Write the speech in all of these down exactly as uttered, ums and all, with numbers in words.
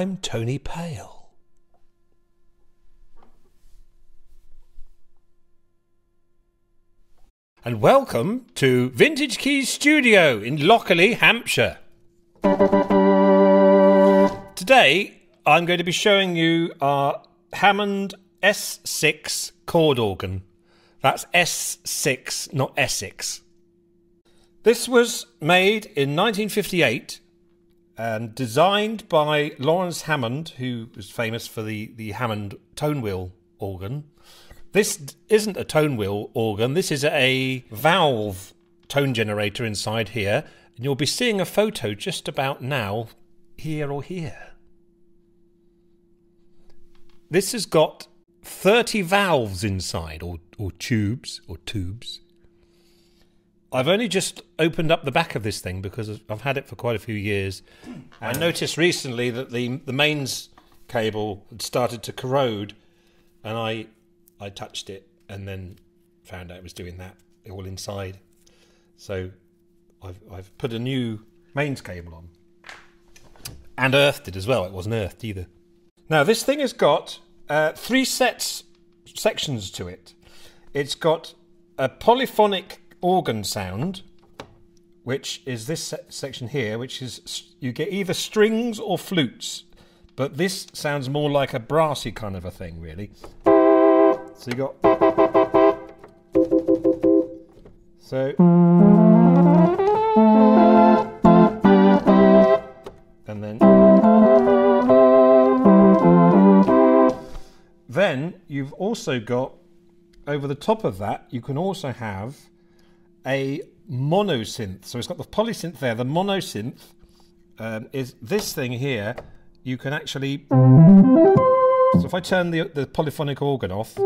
I'm Tony Pale. And welcome to Vintage Keys Studio in Lockerley, Hampshire. Today I'm going to be showing you our Hammond S six chord organ. That's S six, not Essex. This was made in nineteen fifty-eight and designed by Laurens Hammond, who was famous for the, the Hammond tone wheel organ. This isn't a tone wheel organ, this is a valve tone generator inside here, and you'll be seeing a photo just about now, here or here. This has got thirty valves inside, or, or tubes, or tubes. I've only just opened up the back of this thing because I've had it for quite a few years. I noticed recently that the, the mains cable had started to corrode, and I, I touched it and then found out it was doing that all inside. So I've, I've put a new mains cable on. And earthed it as well, it wasn't earthed either. Now this thing has got uh, three sets, sections to it. It's got a polyphonic organ sound, which is this section here, which is you get either strings or flutes, but this sounds more like a brassy kind of a thing, really. So you got so and then then you've also got over the top of that you can also have a monosynth. So it's got the polysynth there. The monosynth um, is this thing here. You can actually... So if I turn the, the polyphonic organ off,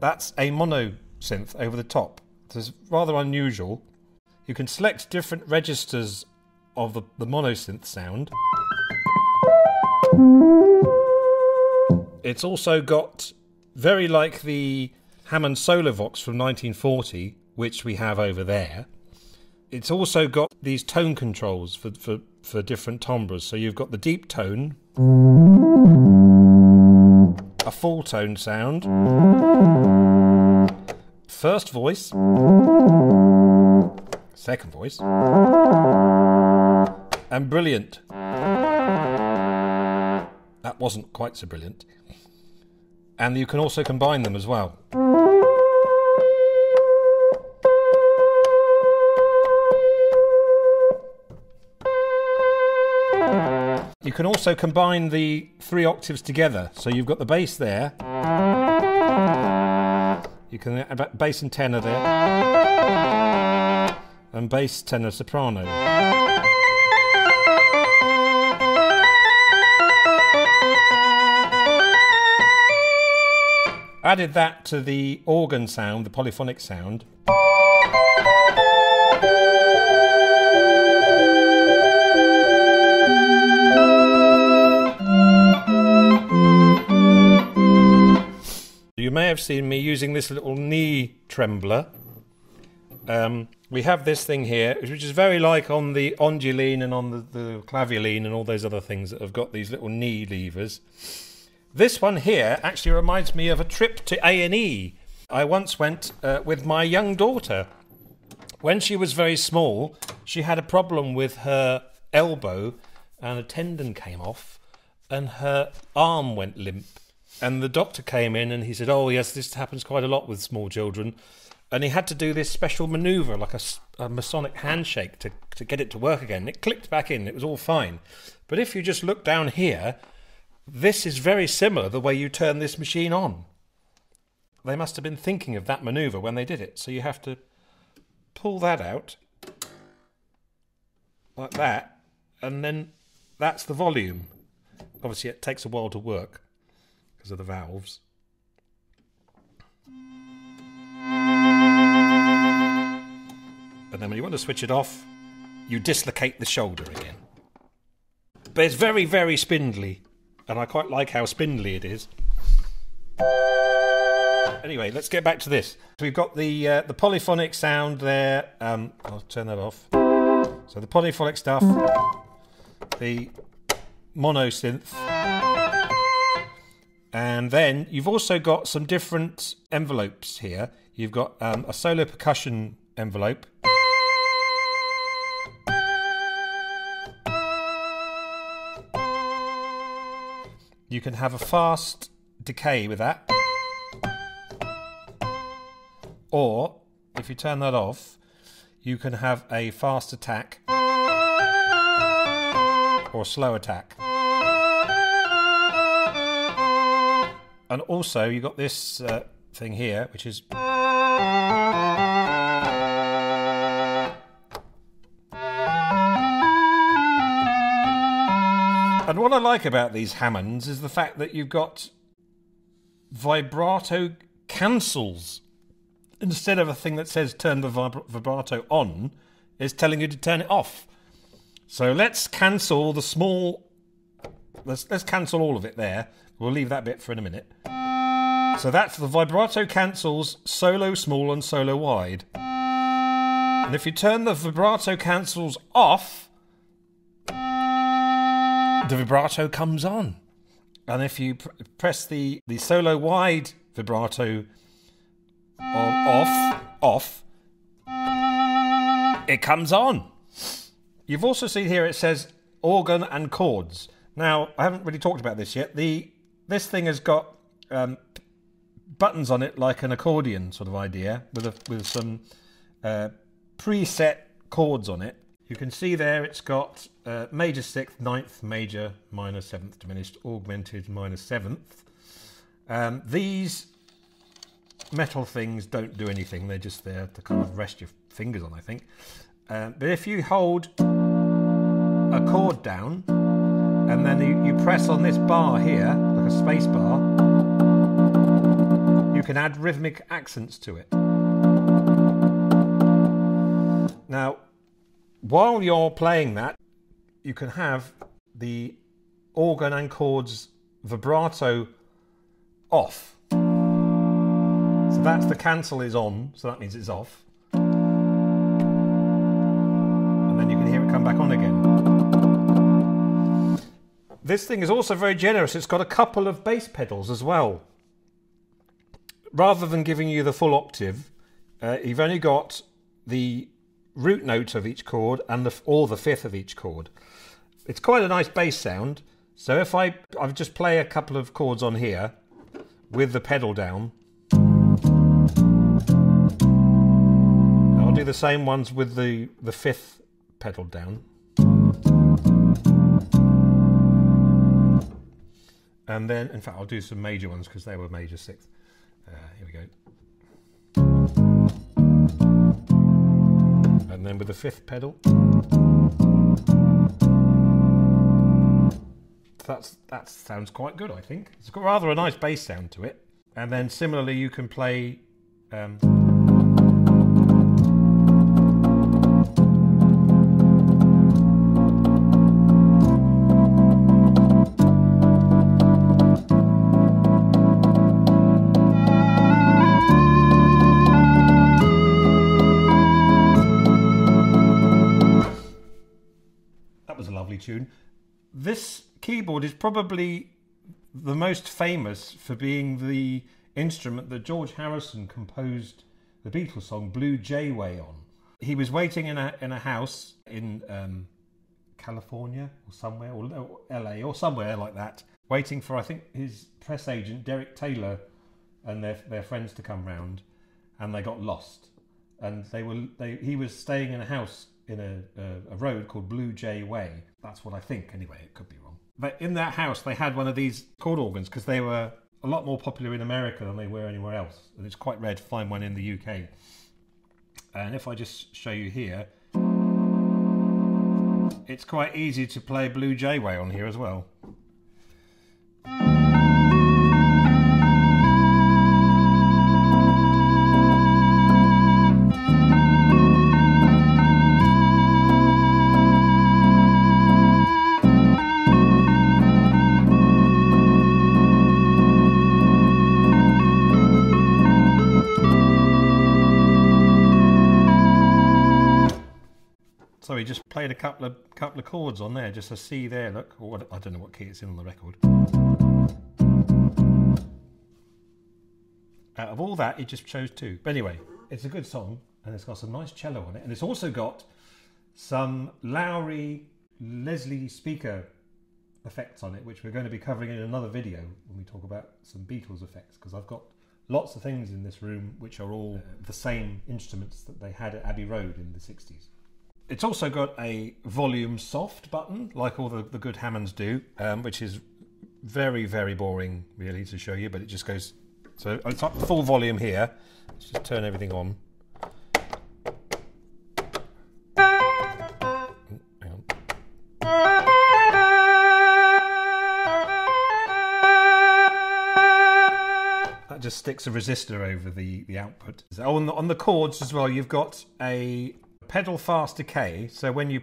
that's a monosynth over the top. So it's rather unusual. You can select different registers of the, the monosynth sound. It's also got very like the Hammond Solovox from nineteen forty, which we have over there. It's also got these tone controls for, for, for different timbres. So you've got the deep tone, a full tone sound, first voice, second voice, and brilliant. That wasn't quite so brilliant. And you can also combine them as well. You can also combine the three octaves together. So you've got the bass there. You can have bass and tenor there. And bass, tenor, soprano. Added that to the organ sound, the polyphonic sound. You may have seen me using this little knee trembler. Um, we have this thing here, which is very like on the Ondioline and on the, the Clavioline and all those other things that have got these little knee levers. This one here actually reminds me of a trip to A and E. I once went uh, with my young daughter. When she was very small, she had a problem with her elbow and a tendon came off and her arm went limp. And the doctor came in and he said, oh yes, this happens quite a lot with small children. And he had to do this special manoeuvre, like a, a Masonic handshake to, to get it to work again. It clicked back in, it was all fine. But if you just look down here, this is very similar the way you turn this machine on. They must have been thinking of that manoeuvre when they did it. So you have to pull that out like that, and then that's the volume. Obviously it takes a while to work because of the valves. And then when you want to switch it off, you dislocate the shoulder again. But it's very, very spindly. And I quite like how spindly it is. Anyway, let's get back to this. So we've got the uh, the polyphonic sound there. Um, I'll turn that off. So the polyphonic stuff. the mono synth. And then you've also got some different envelopes here. You've got um, a solo percussion envelope. You can have a fast decay with that. Or, if you turn that off, you can have a fast attack or a slow attack. And also you've got this uh, thing here, which is... And what I like about these Hammonds is the fact that you've got vibrato cancels. Instead of a thing that says turn the vibra vibrato on, it's telling you to turn it off. So let's cancel the small... Let's, let's cancel all of it there. We'll leave that bit for in a minute. So that's the vibrato cancels solo small and solo wide. And if you turn the vibrato cancels off, the vibrato comes on. And if you pr press the, the solo wide vibrato on, off, off, it comes on. You've also seen here it says organ and chords. Now, I haven't really talked about this yet. The This thing has got um, buttons on it like an accordion sort of idea with, a, with some uh, preset chords on it. You can see there it's got uh, major sixth, ninth, major, minor, seventh, diminished, augmented, minor, seventh. Um, these metal things don't do anything. They're just there to kind of rest your fingers on, I think. Um, but if you hold a chord down and then you, you press on this bar here, like a space bar, you can add rhythmic accents to it. Now, while you're playing that, you can have the organ and chords vibrato off. So that's the cancel is on, so that means it's off. And then you can hear it come back on again. This thing is also very generous. It's got a couple of bass pedals as well. Rather than giving you the full octave, uh, you've only got the root note of each chord and the, or the fifth of each chord. It's quite a nice bass sound. So if I, I just play a couple of chords on here with the pedal down, the same ones with the, the fifth pedal down. And then, in fact, I'll do some major ones because they were major sixth. Uh, here we go. And then with the fifth pedal. That's, that sounds quite good, I think. It's got rather a nice bass sound to it. And then similarly, you can play... Um, Tune. This keyboard is probably the most famous for being the instrument that George Harrison composed the Beatles song Blue Jay Way on. He was waiting in a, in a house in um, California or somewhere, or L A or somewhere like that, waiting for, I think, his press agent Derek Taylor and their, their friends to come round, and they got lost. And they were they, he was staying in a house in a, a, a road called Blue Jay Way. That's what I think, anyway, it could be wrong. But in that house, they had one of these chord organs because they were a lot more popular in America than they were anywhere else. And it's quite rare to find one in the U K. And if I just show you here, it's quite easy to play Blue Jay Way on here as well. So we just played a couple of couple of chords on there, just a C there, look. Or I don't know what key it's in on the record. Out of all that, it just chose two. But anyway, it's a good song, and it's got some nice cello on it. And it's also got some Lowry Leslie speaker effects on it, which we're going to be covering in another video when we talk about some Beatles effects, because I've got lots of things in this room which are all the same instruments that they had at Abbey Road in the sixties. It's also got a volume soft button, like all the, the good Hammonds do, um, which is very, very boring really to show you, but it just goes, so it's up full volume here. Let's just turn everything on. Just sticks a resistor over the the output. So on the, on the chords as well, you've got a pedal fast decay. So when you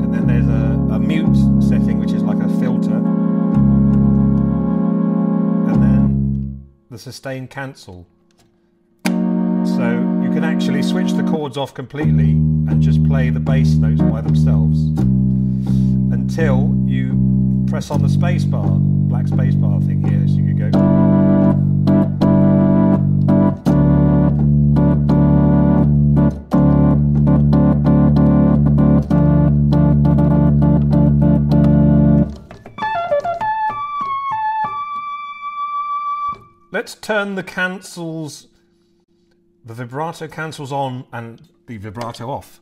and then there's a, a mute setting, which is like a filter, and then the sustain cancel. So you can actually switch the chords off completely and just play the bass notes by themselves until you press on the space bar, black space bar thing here, so you can go. Let's turn the cancels. The vibrato cancels on and the vibrato off.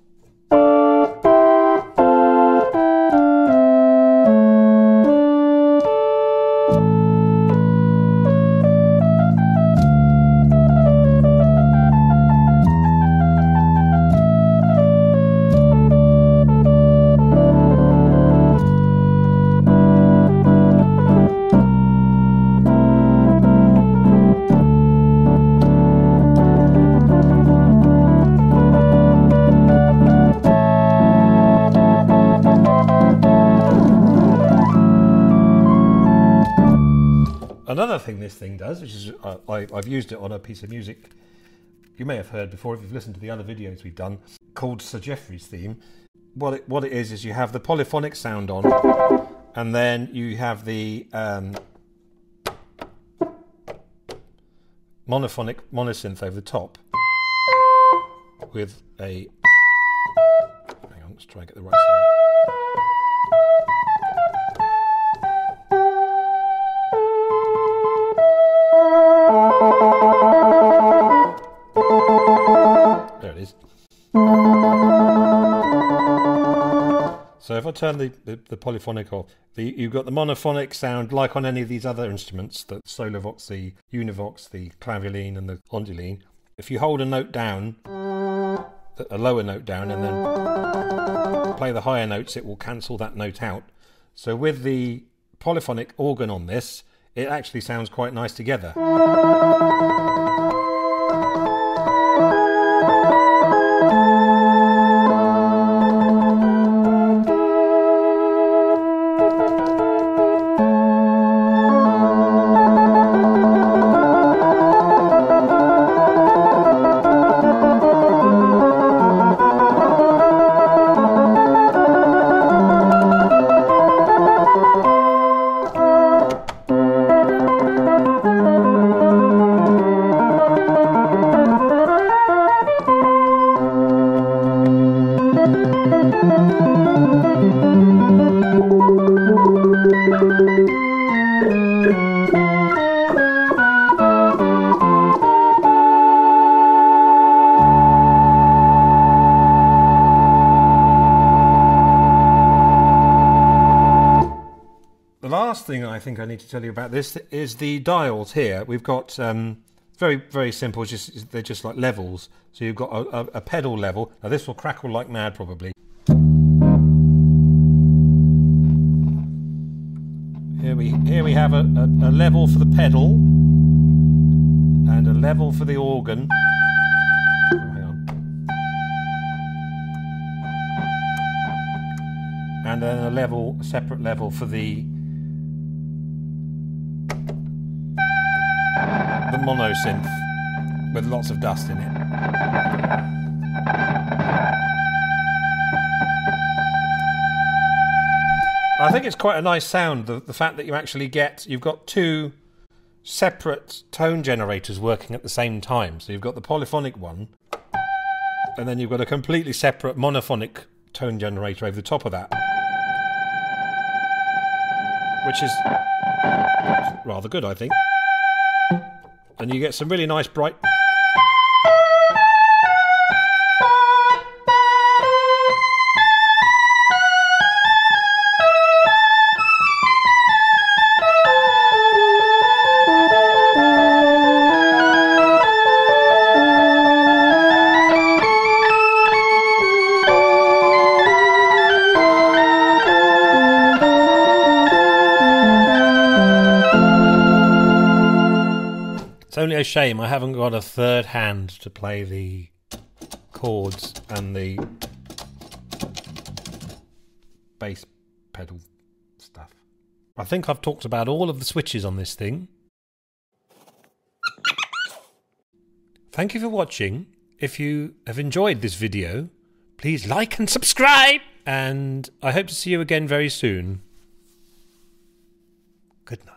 Another thing this thing does, which is uh, I, I've used it on a piece of music you may have heard before if you've listened to the other videos we've done, called Sir Geoffrey's Theme. What it, what it is is you have the polyphonic sound on, and then you have the um, monophonic monosynth over the top with a. Hang on, let's try and get the right sound. There it is. So if I turn the, the, the polyphonic off, the, you've got the monophonic sound like on any of these other instruments, the Solovox, the Univox, the Clavioline and the Ondioline. If you hold a note down, a lower note down, and then play the higher notes, it will cancel that note out. So with the polyphonic organ on this, it actually sounds quite nice together. Thing I think I need to tell you about this is the dials here. We've got um, very, very simple, just they're just like levels. So you've got a, a, a pedal level. Now this will crackle like mad probably. Here we, here we have a, a, a level for the pedal and a level for the organ. Oh, hang on. And then a level, a separate level for the mono synth with lots of dust in it. I think it's quite a nice sound, the, the fact that you actually get, you've got two separate tone generators working at the same time. So you've got the polyphonic one, and then you've got a completely separate monophonic tone generator over the top of that, which is rather good, I think. And you get some really nice bright... Only a shame I haven't got a third hand to play the chords and the bass pedal stuff. I think I've talked about all of the switches on this thing. Thank you for watching. If you have enjoyed this video, please like and subscribe, and I hope to see you again very soon. Good night.